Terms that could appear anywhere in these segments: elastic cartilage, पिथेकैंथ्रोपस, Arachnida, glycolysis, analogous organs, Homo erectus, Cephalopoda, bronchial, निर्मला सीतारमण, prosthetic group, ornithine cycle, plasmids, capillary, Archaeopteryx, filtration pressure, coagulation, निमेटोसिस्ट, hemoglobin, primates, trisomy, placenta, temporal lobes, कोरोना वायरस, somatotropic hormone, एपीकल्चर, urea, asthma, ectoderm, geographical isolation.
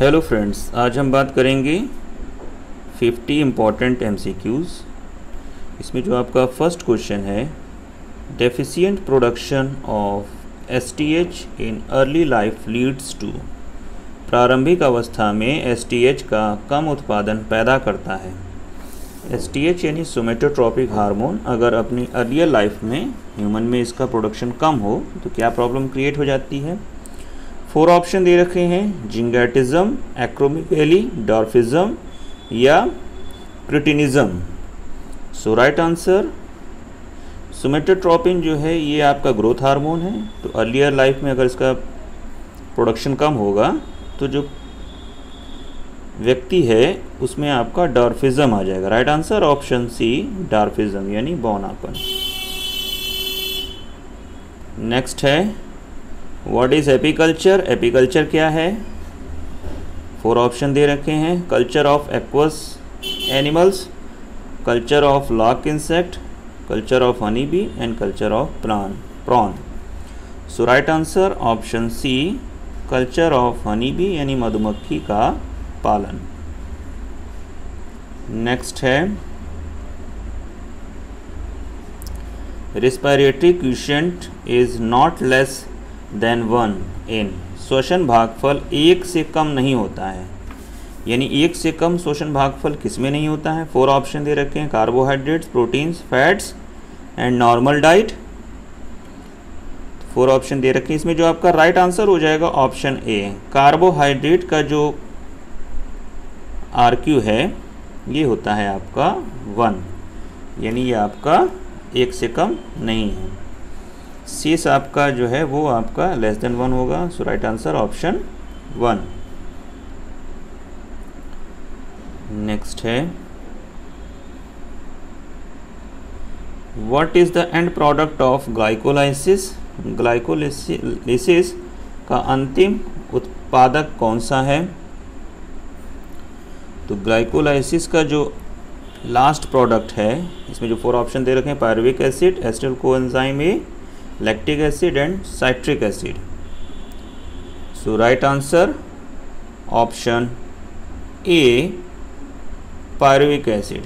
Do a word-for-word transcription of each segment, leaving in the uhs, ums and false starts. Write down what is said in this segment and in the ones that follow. Hello friends, आज हम बात करेंगे फिफ्टी इम्पॉर्टेंट एमसीक्यूज़। इसमें जो आपका फर्स्ट क्वेश्चन है, deficient production of STH in early life leads to. प्रारंभिक अवस्था में एसटीएच का कम उत्पादन पैदा करता है। एसटीएच यानी सोमेटोट्रॉपिक हार्मोन अगर अपनी अर्लियर लाइफ में ह्यूमन में इसका प्रोडक्शन कम हो तो क्या प्रॉब्लम क्रिएट हो जाती है। फोर ऑप्शन दे रखे हैं, जिंगाटिज़म, एक्रोमिकली, डॉर्फिज़म या cretinism. So right answer, somatotropin जो है ये आपका ग्रोथ हार्मोन है, तो अर्लियर लाइफ में अगर इसका प्रोडक्शन कम होगा तो जो व्यक्ति है उसमें आपका डॉर्फिज़म आ जाएगा। Right answer option C, dwarfism यानी बौनापन। नेक्स्ट है, व्हाट इज़ एपीकल्चर। एपीकल्चर क्या है, फोर ऑप्शन दे रखे हैं, culture of aqueous animals, culture of lac insect, culture of honey bee and culture of prawn prawn. So right answer option C, culture of honey bee यानी मधुमक्खी का पालन। Next है, respiratory quotient is not less than one in. श्वसन भागफल एक से कम नहीं होता है, यानी एक से कम श्वसन भागफल किस में नहीं होता है। फोर ऑप्शन दे रखे हैं, carbohydrates, proteins, fats and normal diet. Four option दे रखे हैं, इसमें जो आपका राइट आंसर हो जाएगा ऑप्शन ए, कार्बोहाइड्रेट का जो आर क्यू है ये होता है आपका वन, यानी ये आपका एक से कम नहीं है। शेष आपका जो है वो आपका लेस देन वन होगा। So right answer option one. Next है, what is the end product of glycolysis. Glycolysis का अंतिम उत्पादक कौन सा है, तो ग्लाइकोलाइसिस का जो लास्ट प्रोडक्ट है, इसमें जो फोर ऑप्शन दे रखे हैं, pyruvic acid, ester coenzyme A, lactic acid and citric acid. So right answer option A, pyruvic acid.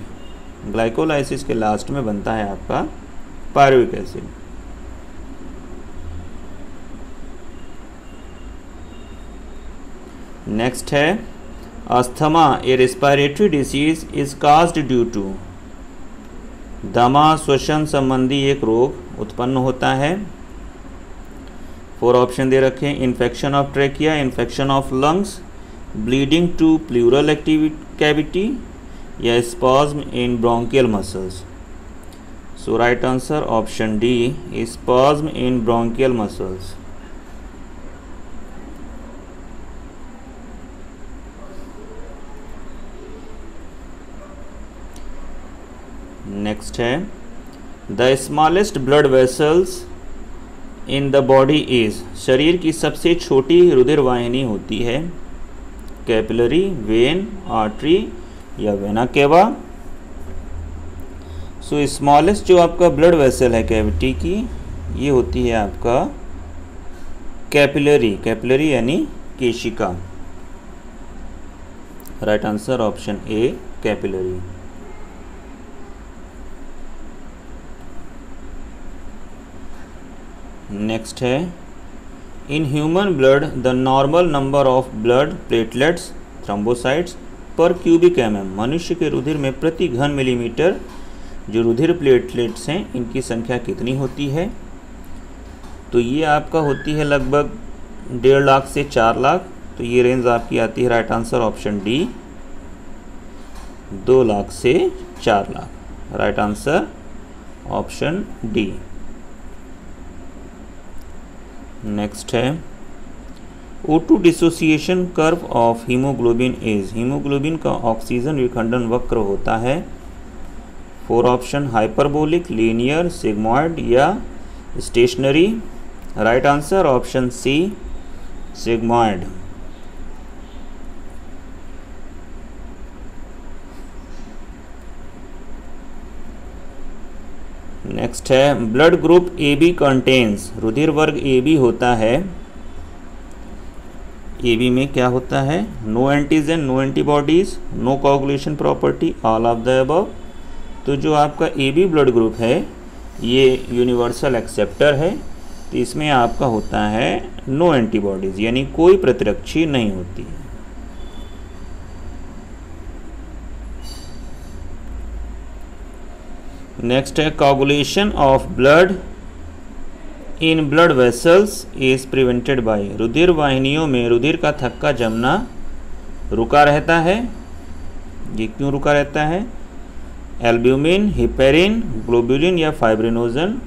Glycolysis के लास्ट में बनता है आपका पायरुविक एसिड। नेक्स्ट है, asthma a respiratory disease is caused due to. दमा श्वसन संबंधी एक रोग उत्पन्न होता है। फोर ऑप्शन दे रखे हैं, infection of trachea, infection of lungs, bleeding to pleural cavity या spasm in bronchial muscles. So right answer option D, spasm in bronchial muscles. Next है, the smallest blood vessels in the body is. शरीर की सबसे छोटी रुधिर वाहिनी होती है, कैपिलरी, वेन, आर्टरी या वेना केवा। सो स्मॉलेस्ट जो आपका ब्लड वेसल है कैविटी की, ये होती है आपका कैपिलरी। कैपिलरी यानी केशिका। Right answer option A, capillary. Next है, in human blood the normal number of blood platelets, thrombocytes पर क्यूबिक एम एम। मनुष्य के रुधिर में प्रति घन मिलीमीटर जो रुधिर प्लेटलेट्स हैं इनकी संख्या कितनी होती है, तो ये आपका होती है लगभग डेढ़ लाख से चार लाख। तो ये रेंज आपकी आती है, राइट आंसर ऑप्शन डी, दो लाख से चार lakh. Right answer option D. Next है, O two dissociation curve of haemoglobin is. Haemoglobin का ऑक्सीजन विखंडन वक्र होता है। Four option, hyperbolic, linear, sigmoid या stationary. Right answer option C, sigmoid. Next है, blood group A B contains. रुधिर वर्ग ए बी होता है एबी में क्या होता है, no antigen, no antibodies, no coagulation property, all of the above. तो जो आपका एबी ब्लड ग्रुप है ये यूनिवर्सल एक्सेप्टर है, तो इसमें आपका होता है नो एंटीबॉडीज, यानी कोई प्रतिरक्षी नहीं होती है। नेक्स्ट है coagulation of blood in blood vessels is prevented by, रुधिर वाहिनियों में रुधिर का थक्का जमना रुका रहता है। ये क्यों रुका रहता है? एल्ब्यूमिन, हिपेरिन, ग्लोबुलिन या फाइब्रिनोजन।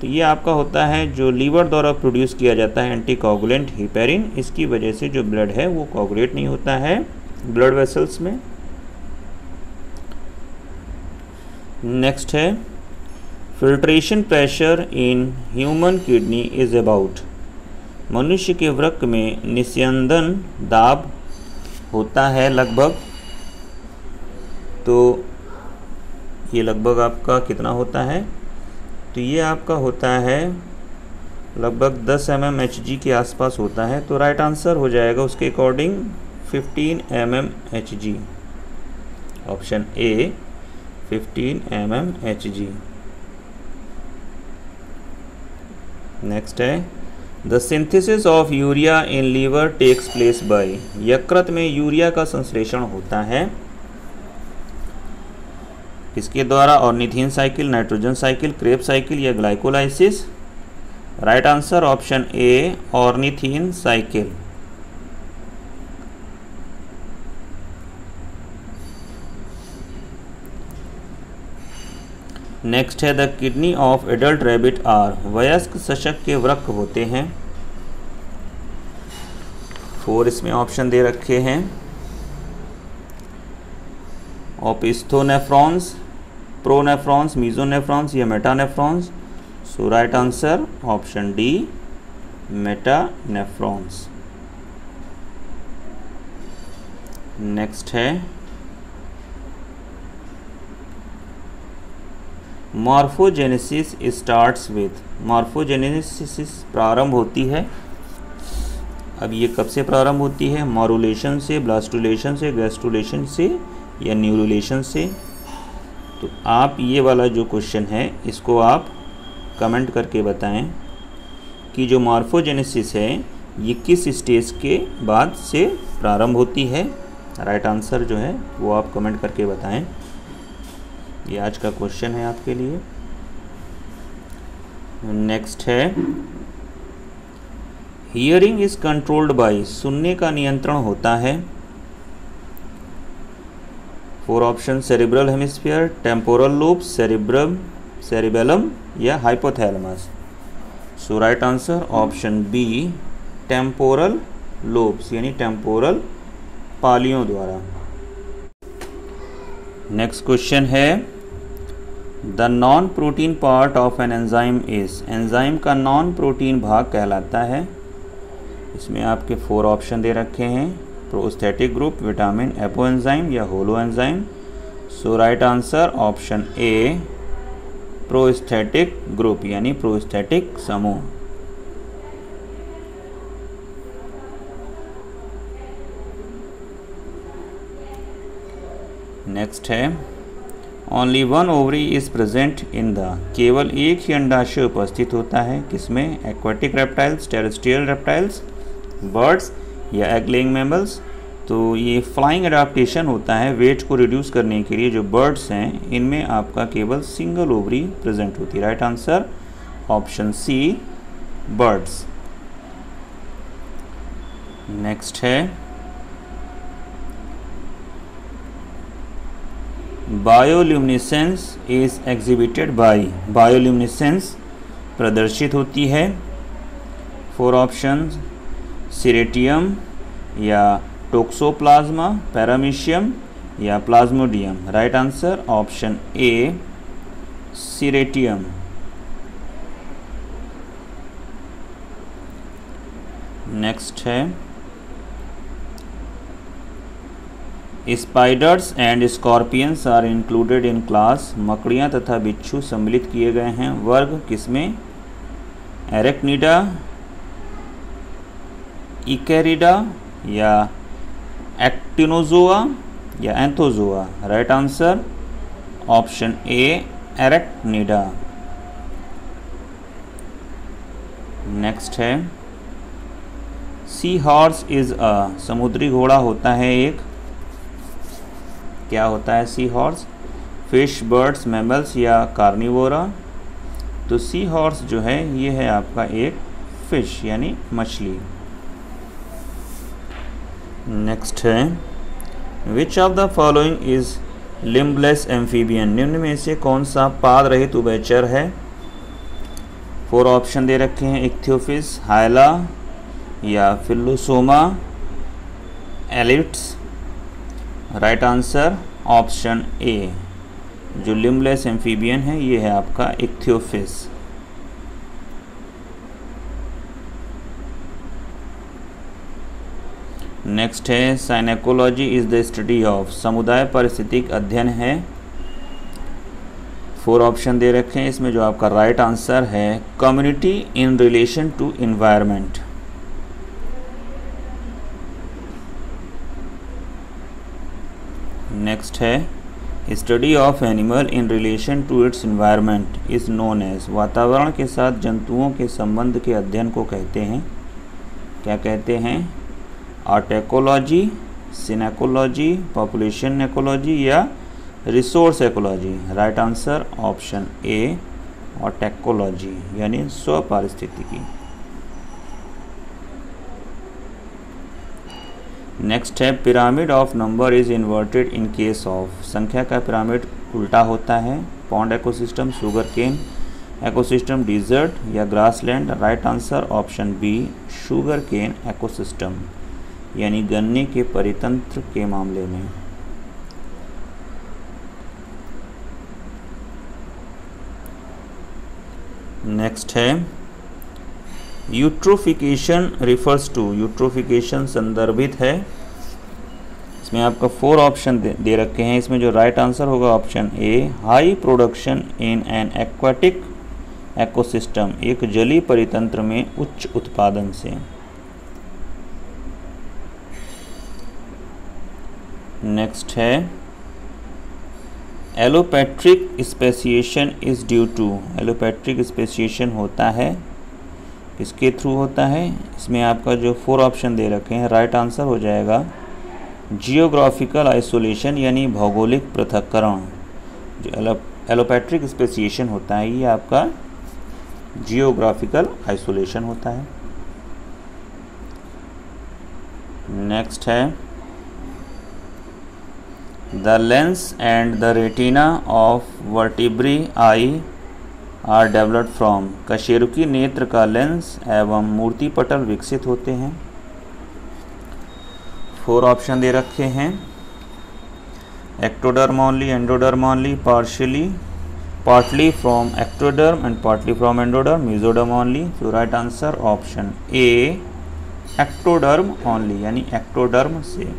तो ये आपका होता है जो लीवर द्वारा प्रोड्यूस किया जाता है एंटी कोगुलेंट हिपेरिन, इसकी वजह से जो ब्लड है वो कोगुलेट नहीं होता है ब्लड वेसल्स में। नेक्स्ट है filtration pressure in human kidney is about, मनुष्य के वृक्क में निस्यंदन दाब होता है लगभग, तो ये लगभग आपका कितना होता है, तो ये आपका होता है लगभग दस एम एम एच जी के आसपास होता है। तो राइट आंसर हो जाएगा उसके अकॉर्डिंग पंद्रह M M H G, option A पंद्रह M M H G. Next है the synthesis of urea in liver takes place by, यकृत में यूरिया का संश्लेषण होता है इसके द्वारा, ornithine cycle, nitrogen cycle, Kreb cycle या glycolysis. Right answer option A ornithine cycle. Next है the kidney of adult rabbit are, वयस्क सशक के वृक्क होते हैं, फोर इसमें ऑप्शन दे रखे हैं, ऑपिस्थोनेफ्रॉन्स, प्रोनेफ्रॉन्स, मीजोनेफ्रॉन्स या metanephrons. So right answer option D metanephrons. Next है मॉर्फोजेनेसिस स्टार्ट्स विथ, मॉर्फोजेनेसिस प्रारंभ होती है, अब ये कब से प्रारंभ होती है? मॉरुलेशन से, ब्लास्टुलेशन से, गैस्ट्रुलेशन से या न्यूरुलेशन से। तो आप ये वाला जो क्वेश्चन है इसको आप कमेंट करके बताएं कि जो मॉर्फोजेनेसिस है ये किस स्टेज के बाद से प्रारंभ होती है। राइट आंसर जो है वो आप कमेंट करके बताएं, ये आज का क्वेश्चन है आपके लिए। नेक्स्ट है हियरिंग इज कंट्रोल्ड बाय, सुनने का नियंत्रण होता है, four option, cerebral hemisphere, temporal lobe, cerebrum, cerebellum या hypothalamus. So right answer option B temporal lobes, यानी टेम्पोरल पालियों द्वारा। नेक्स्ट क्वेश्चन है the non protein part of an enzyme is, enzyme का नॉन प्रोटीन भाग कहलाता है। इसमें आपके फोर ऑप्शन दे रखे हैं, prosthetic group, vitamin, apo enzyme या holo enzyme. So right answer option A prosthetic group, यानी प्रोस्थेटिक समूह। नेक्स्ट है only one ovary is present in the, केवल एक ही अंडाशय उपस्थित होता है, किसमें? Aquatic reptiles, terrestrial reptiles, birds या एग लेइंग मैमल्स। तो ये फ्लाइंग अडाप्टेशन होता है, वेट को रिड्यूस करने के लिए जो बर्ड्स हैं इनमें आपका केवल सिंगल ओवरी प्रेजेंट होती है। Right answer option C birds. Next है bioluminescence is exhibited by, bioluminescence प्रदर्शित होती है, फोर ऑप्शंस, सिरेटियम या टोक्सोप्लाज्मा, पैरामीशियम या Plasmodium. Right answer option A सिरेटियम। Next है spiders and scorpions are included in class, मकड़ियाँ तथा बिच्छू सम्मिलित किए गए हैं, वर्ग किसमें? एरेक्निडा, इकेरिडा या एक्टिनोजोआ या Anthozoa? Right answer option A एरेक्टनिडा। Next है सी हॉर्स इज अ, समुद्री घोड़ा होता है एक, क्या होता है sea horse? Fish, birds, mammals या कार्निवोरा? तो सी हॉर्स जो है ये है आपका एक फिश यानी मछली। नेक्स्ट है which of the following is limbless amphibian? निम्न में से कौन सा पाद रहित उभयचर है? फोर ऑप्शन दे रखे हैं, इक्थियोफिस, हाइला या फिलोसोमा elites. Right answer option A, जो लिम्बलेस एम्फीबियन है ये है आपका इक्थियोफिस। नेक्स्ट है synecology is the study of, समुदाय पारिस्थितिक अध्ययन है। फोर ऑप्शन दे रखे हैं, इसमें जो आपका राइट right आंसर है community in relation to environment. Next है study of animal in relation to its environment is known as, वातावरण के साथ जंतुओं के संबंध के अध्ययन को कहते हैं, क्या कहते हैं? ऑटेकोलॉजी, सिनेकोलॉजी, पॉपुलेशन एकोलॉजी या resource ecology? Right answer option A autecology यानी स्व पारिस्थितिकी। नेक्स्ट है pyramid of number is inverted in case of, संख्या का पिरामिड उल्टा होता है। Pond ecosystem, sugar cane ecosystem, desert या grassland? Right answer option B sugar cane ecosystem यानी गन्ने के परितंत्र के मामले में। नेक्स्ट है यूट्रोफिकेशन रिफर्स टू, यूट्रोफिकेशन संदर्भित है। इसमें आपका फोर ऑप्शन दे, दे रखे हैं, इसमें जो राइट आंसर होगा option A high production in an aquatic ecosystem, एक जलीय परितंत्र में उच्च उत्पादन से। नेक्स्ट है allopatric speciation is due to, allopatric speciation होता है इसके थ्रू होता है। इसमें आपका जो फोर ऑप्शन दे रखे हैं, राइट आंसर हो जाएगा जियोग्राफिकल आइसोलेशन यानी भौगोलिक पृथक्करण। जो एलोपैट्रिक स्पेसिएशन होता है ये आपका जियोग्राफिकल आइसोलेशन होता है। नेक्स्ट है the lens and the retina of vertebrae eye are developed from, कशेरुकी नेत्र का लेंस एवं मूर्ति पटल विकसित होते हैं। फोर ऑप्शन दे रखे हैं, ectoderm only, endoderm only, partially partly from ectoderm and partly from endoderm, mesoderm only. तो right answer option A ectoderm only यानी एक्टोडर्म से।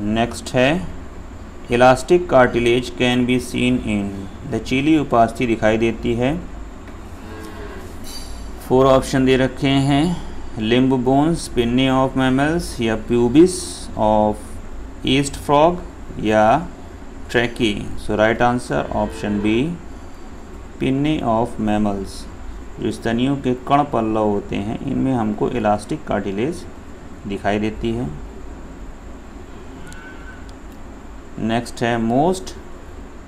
नेक्स्ट है elastic cartilage can be seen in, लचीली उपास्थि दिखाई देती है। फोर ऑप्शन दे रखे हैं, limb bones, pinnae of mammals या प्यूबिस ऑफ ईस्ट फ्रॉग या trachea? So right answer option B pinnae of mammals, जो स्तनियों के कण पल्लव होते हैं इनमें हमको इलास्टिक कार्टिलेज दिखाई देती है। नेक्स्ट है most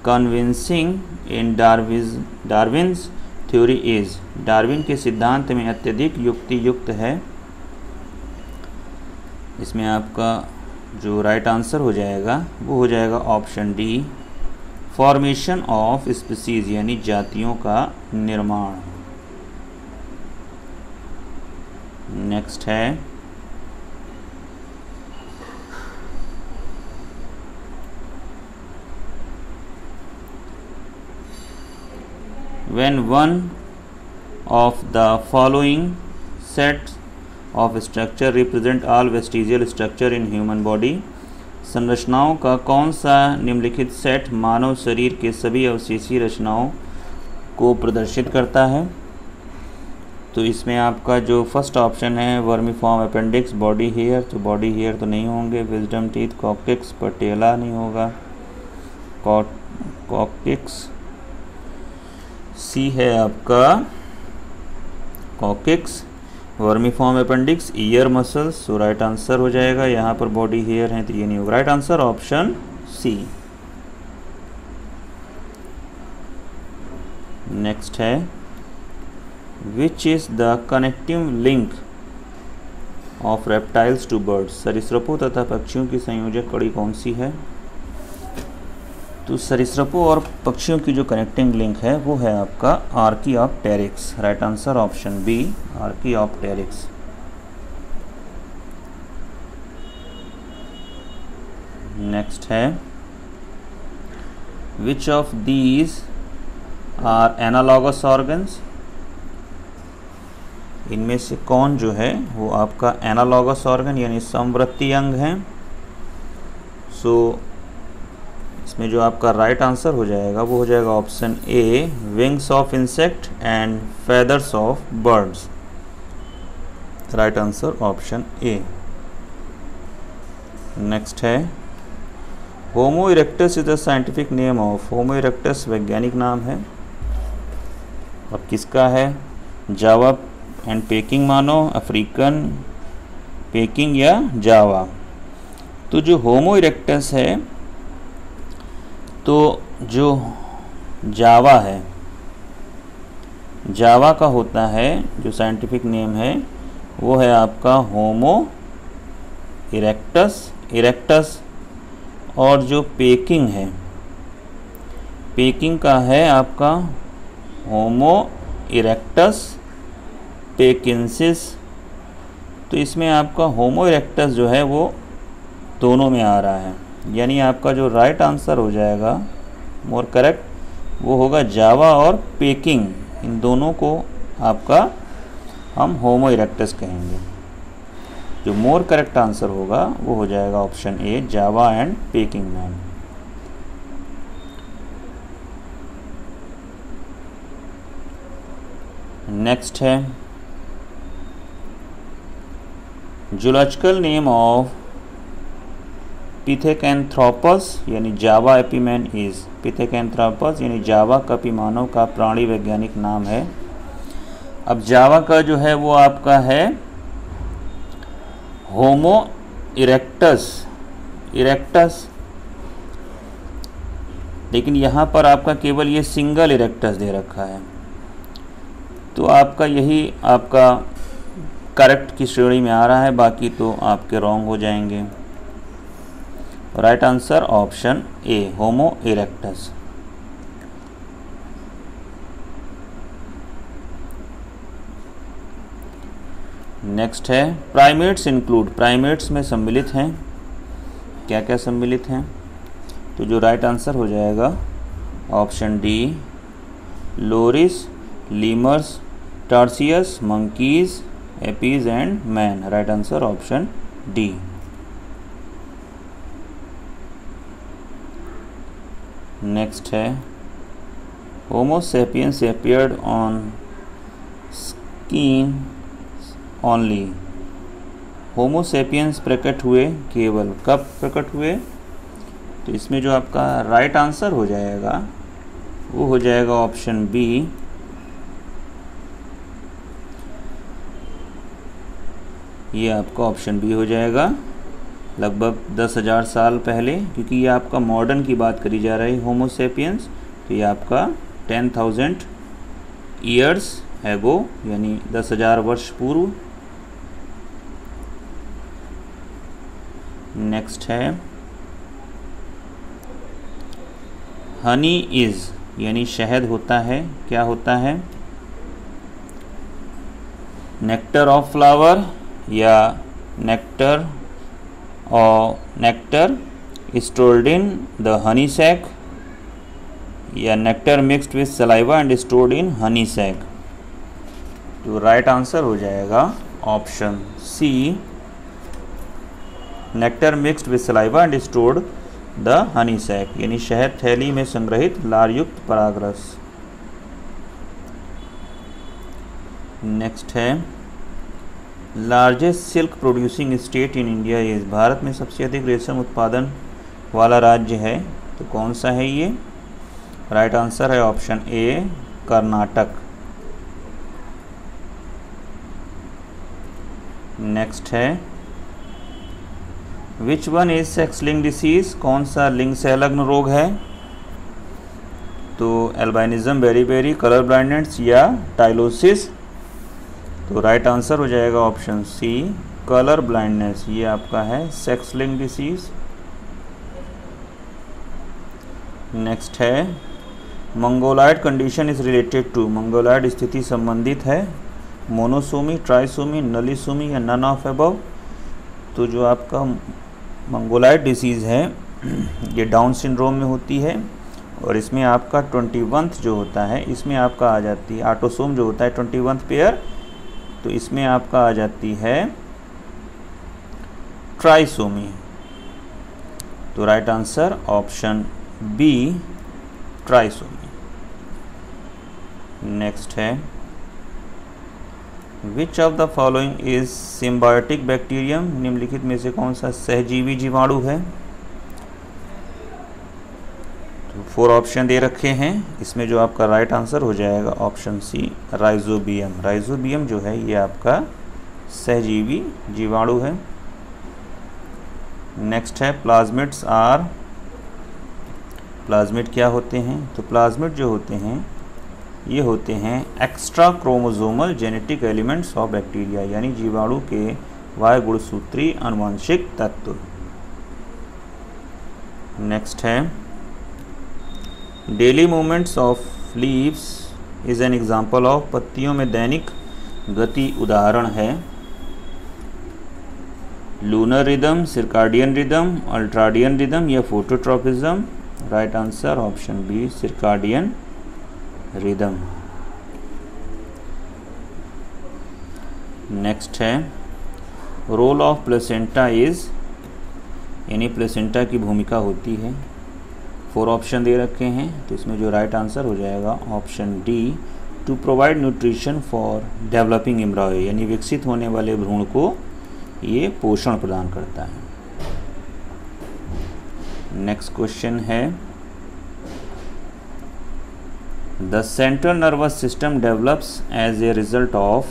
convincing in Darwin's Darwin's theory is, Darwin के सिद्धांत में अत्यधिक युक्ति युक्त है। इसमें आपका जो राइट आंसर हो जाएगा वो हो जाएगा option D formation of species यानी जातियों का निर्माण। नेक्स्ट है When one of the following sets of structure represent all vestigial structure in human body, संरचनाओं का कौन सा निम्नलिखित सेट मानव शरीर के सभी अवशेषी रचनाओं को प्रदर्शित करता है? तो इसमें आपका जो फर्स्ट ऑप्शन है वर्मीफॉर्म अपेंडिक्स, बॉडी हेयर, तो बॉडी हेयर तो नहीं होंगे। विजडम टीथ, कॉक्टिक्स, पटेला नहीं होगा, कॉक्टिक्स। सी है आपका coccyx, vermiform appendix, ear muscles, तो राइट आंसर हो जाएगा। यहाँ पर बॉडी हेयर है तो ये नहीं होगा, right answer option C. Next है which is the connective link of reptiles to birds, सरीसृपों तथा पक्षियों की संयोजक कड़ी कौन सी है। तो सरीसृपों और पक्षियों की जो कनेक्टिंग लिंक है वो है आपका Archaeopteryx, right answer option B Archaeopteryx. Next है which of these are analogous organs, इनमें से कौन जो है वो आपका एनालॉगस ऑर्गन यानी समवर्ती अंग है। सो so, इसमें जो आपका राइट आंसर हो जाएगा वो हो जाएगा option A wings of insect and feathers of birds, right answer option A. Next है Homo erectus is the scientific name of, Homo erectus वैज्ञानिक नाम है अब किसका है, जावा एंड पेकिंग मानो, अफ्रीकन पेकिंग या जावा। तो जो होमो इरेक्टस है तो जो जावा है, जावा का होता है जो साइंटिफिक नेम है वो है आपका होमो इरेक्टस इरेक्टस और जो पेकिंग है पेकिंग का है आपका होमो इरेक्टस पेकिंसिस। तो इसमें आपका होमो इरेक्टस जो है वो दोनों में आ रहा है, यानी आपका जो राइट आंसर हो जाएगा मोर करेक्ट वो होगा जावा और पेकिंग, इन दोनों को आपका हम होमो इरेक्टस कहेंगे। जो मोर करेक्ट आंसर होगा वो हो जाएगा option A Java and Peking नाम। नेक्स्ट है जूलॉजिकल नेम ऑफ पिथेकैंथ्रोपस यानी जावा एपीमैन इज, पिथेकैंथ्रोपस यानी जावा कपी मानव का प्राणी वैज्ञानिक नाम है। अब जावा का जो है वो आपका है होमो इरेक्टस इरेक्टस, लेकिन यहाँ पर आपका केवल ये सिंगल इरेक्टस दे रखा है, तो आपका यही आपका करेक्ट की श्रेणी में आ रहा है, बाकी तो आपके रॉन्ग हो जाएंगे। Right answer option A Homo erectus. Next है प्राइमेट्स इंक्लूड, प्राइमेट्स में सम्मिलित हैं क्या क्या सम्मिलित हैं। तो जो राइट आंसर हो जाएगा option D loris, lemurs, tarsius, monkeys, apes and man, right answer option D. Next है Homo sapiens appeared on skin only, Homo sapiens प्रकट हुए केवल, कब प्रकट हुए। तो इसमें जो आपका राइट आंसर हो जाएगा वो हो जाएगा ऑप्शन बी ये आपका ऑप्शन बी हो जाएगा, लगभग दस हज़ार साल पहले, क्योंकि ये आपका मॉडर्न की बात करी जा रही है होमो सेपियंस, तो ये आपका टेन थाउजेंड ईयर्स एगो यानी दस हज़ार वर्ष पूर्व। नेक्स्ट है हनी इज यानी शहद होता है, क्या होता है, नेक्टर ऑफ फ्लावर या नेक्टर और nectar stored in the honey sac या nectar mixed with saliva and stored in honey sac. तो राइट आंसर हो जाएगा option C nectar mixed with saliva and stored the honey sac यानी शहद थैली में संग्रहित लारयुक्त परागरस। नेक्स्ट है largest silk producing state in India is, भारत में सबसे अधिक रेशम उत्पादन वाला राज्य है, तो कौन सा है ये? राइट आंसर है ऑप्शन ए कर्नाटक। नेक्स्ट है विच वन इज सेक्स लिंग डिसीज, कौन सा लिंग संलग्न रोग है? तो एल्बाइनिज्म, बेरीबेरी, कलर ब्लाइंडनेस या टाइलोसिस। तो राइट आंसर हो जाएगा ऑप्शन सी कलर ब्लाइंडनेस, ये आपका है सेक्स लिंग डिसीज। नेक्स्ट है Mongoloid condition is related to, Mongoloid स्थिति संबंधित है मोनोसोमी, ट्राइसोमी, नलीसोमी या नन ऑफ अबव। तो जो आपका मंगोलाइड डिसीज़ है ये डाउन सिंड्रोम में होती है और इसमें आपका ट्वेंटीवंथ जो होता है इसमें आपका आ जाती है ऑटोसोम जो होता है ट्वेंटीवंथ पेयर, तो इसमें आपका आ जाती है ट्राइसोमी। तो right answer option B trisomy. Next है which of the following is symbiotic bacterium, निम्नलिखित में से कौन सा सहजीवी जीवाणु है? तो फोर ऑप्शन दे रखे हैं, इसमें जो आपका राइट आंसर हो जाएगा ऑप्शन सी राइजोबियम। राइजोबियम जो है ये आपका सहजीवी जीवाणु है। नेक्स्ट है प्लाज्मिड्स आर, प्लाज्मिड क्या होते हैं? तो प्लाज्मिड जो होते हैं ये होते हैं extra chromosomal genetic elements of bacteria, यानी जीवाणु के वाय गुणसूत्री आनुवंशिक तत्व। नेक्स्ट है daily movements of leaves is an example of, पत्तियों में दैनिक गति उदाहरण है lunar rhythm, circadian rhythm, ultradian rhythm या phototropism. Right answer option B circadian rhythm. Next है रोल ऑफ प्लेसेंटा इज, यानी प्लेसेंटा की भूमिका होती है। फोर ऑप्शन दे रखे हैं, तो इसमें जो राइट आंसर हो जाएगा option D to provide nutrition for developing embryo, यानी विकसित होने वाले भ्रूण को ये पोषण प्रदान करता है। नेक्स्ट क्वेश्चन है The central nervous system develops as a result of,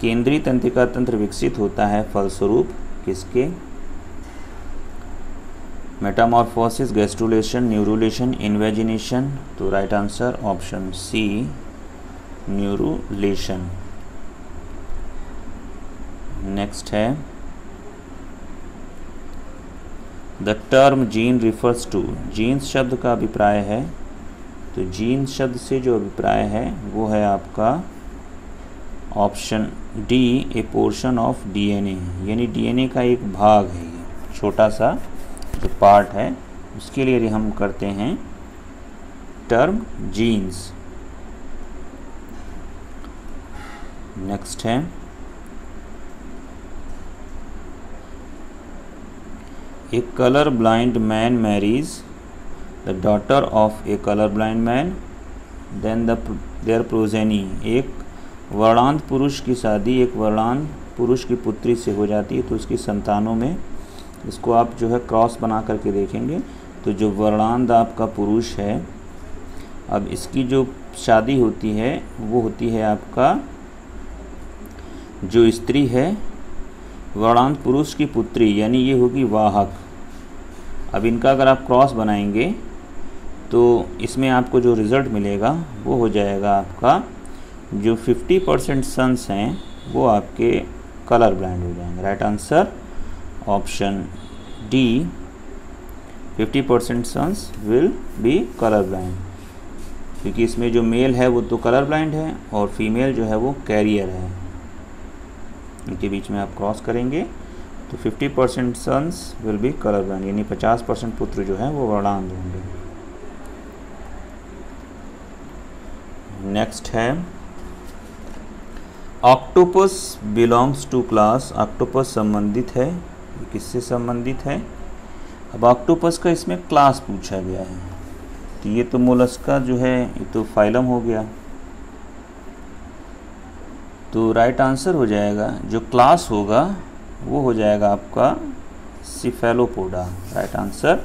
केंद्रीय तंत्रिका तंत्र विकसित होता है फलस्वरूप किसके? Metamorphosis, gastrulation, neurulation, invagination. तो right answer option C neurulation. Next है the term gene refers to, genes शब्द का अभिप्राय है, तो जीन शब्द से जो अभिप्राय है वो है आपका option D a portion of DNA, यानी डीएनए का एक भाग है, ये छोटा सा जो पार्ट है उसके लिए हम करते हैं टर्म जीन्स। नेक्स्ट है a colour blind man marries The daughter of a colorblind man, then the their progeny, एक वर्णांध पुरुष की शादी एक वर्णांध पुरुष की पुत्री से हो जाती है तो उसकी संतानों में, इसको आप जो है क्रॉस बना करके देखेंगे, तो जो वर्णांध आपका पुरुष है अब इसकी जो शादी होती है वो होती है आपका जो स्त्री है वर्णांध पुरुष की पुत्री, यानी ये होगी वाहक। अब इनका अगर आप क्रॉस बनाएंगे तो इसमें आपको जो रिज़ल्ट मिलेगा वो हो जाएगा आपका जो फिफ्टी परसेंट सन्स हैं वो आपके कलर ब्लाइंड हो जाएंगे। Right answer option D fifty percent sons will be colour blind, क्योंकि इसमें जो मेल है वो तो कलर ब्लाइंड है और फीमेल जो है वो कैरियर है, इनके बीच में आप क्रॉस करेंगे तो fifty percent sons will be colour blind, यानी फिफ्टी परसेंट पुत्र जो है वो वर्णांध होंगे। नेक्स्ट है octopus belongs to class, octopus संबंधित है, किससे संबंधित है? अब ऑक्टोपस का इसमें क्लास पूछा गया है, तो ये तो मोलस्का जो है ये तो फाइलम हो गया, तो राइट आंसर हो जाएगा, जो क्लास होगा वो हो जाएगा आपका Cephalopoda. Right answer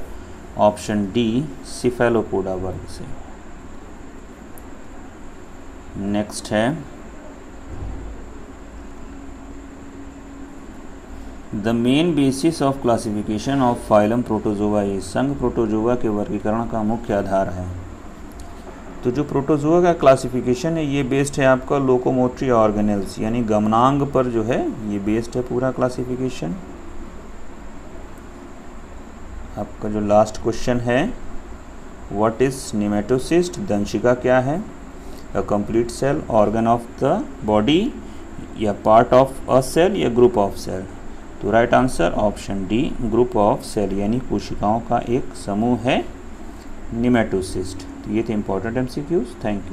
option D, Cephalopoda वर्ग से। नेक्स्ट है the main basis of classification of phylum protozoa. ये संघ प्रोटोजोआ के वर्गीकरण का मुख्य आधार है। तो जो प्रोटोजोआ का क्लासिफिकेशन है ये बेस्ड है आपका लोकोमोटरी ऑर्गेनेल्स, यानी गमनांग पर जो है ये बेस्ड है पूरा क्लासिफिकेशन। आपका जो लास्ट क्वेश्चन है, व्हाट इज निमेटोसिस्ट, दंशिका क्या है, a complete cell, organ of the body या पार्ट ऑफ अ सेल या ग्रुप ऑफ सेल। तो right answer option D, group of cell, यानी कोशिकाओं का एक समूह है निमेटोसिस्ट। तो ये थे इम्पोर्टेंट एमसीक्यूज। Thank you.